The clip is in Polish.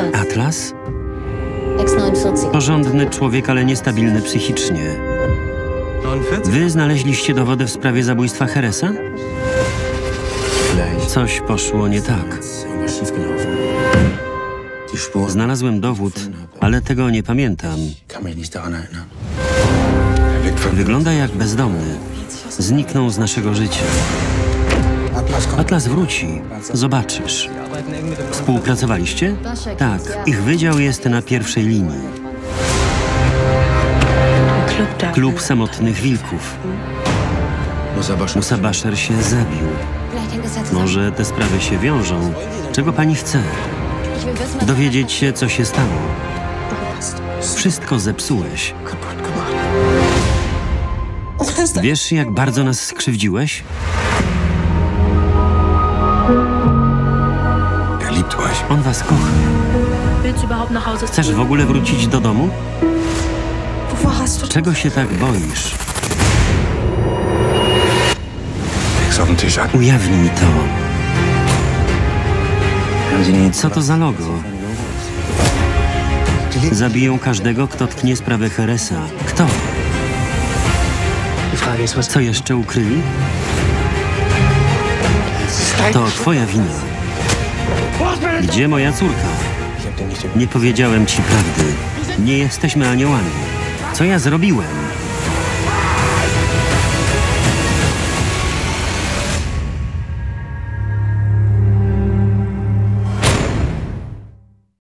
Atlas. Atlas? Porządny człowiek, ale niestabilny psychicznie. Wy znaleźliście dowody w sprawie zabójstwa Heresa? Coś poszło nie tak. Znalazłem dowód, ale tego nie pamiętam. Wygląda jak bezdomny. Zniknął z naszego życia. Atlas wróci. Zobaczysz. Współpracowaliście? Tak. Ich wydział jest na pierwszej linii. Klub Samotnych Wilków. Musa Baszer się zabił. Może te sprawy się wiążą. Czego pani chce? Dowiedzieć się, co się stało. Wszystko zepsułeś. Wiesz, jak bardzo nas skrzywdziłeś? On was kocha. Chcesz w ogóle wrócić do domu? Czego się tak boisz? Ujawnij to. Co to za logo? Zabiją każdego, kto tknie sprawę Heresa. Kto? Co jeszcze ukryli? To twoja wina. Gdzie moja córka? Nie powiedziałem ci prawdy. Nie jesteśmy aniołami. Co ja zrobiłem?